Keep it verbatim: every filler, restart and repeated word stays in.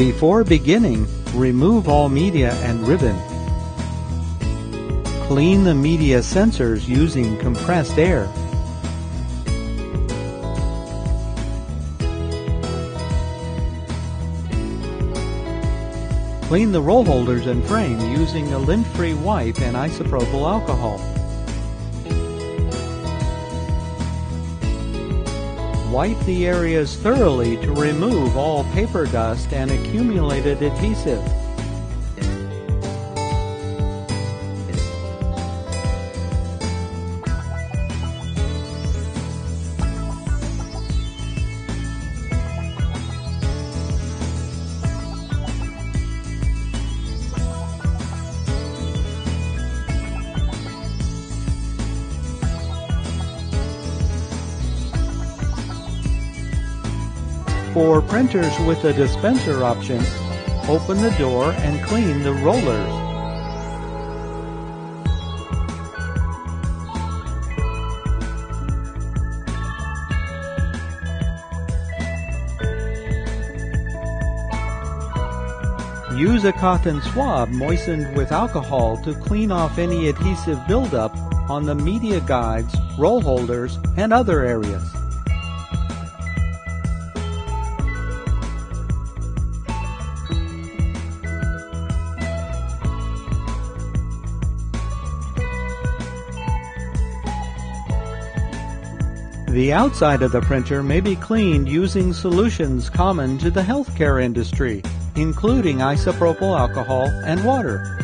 Before beginning, remove all media and ribbon. Clean the media sensors using compressed air. Clean the roll holders and frame using a lint-free wipe and isopropyl alcohol. Wipe the areas thoroughly to remove all paper dust and accumulated adhesive. For printers with a dispenser option, open the door and clean the rollers. Use a cotton swab moistened with alcohol to clean off any adhesive buildup on the media guides, roll holders, and other areas. The outside of the printer may be cleaned using solutions common to the healthcare industry, including isopropyl alcohol and water.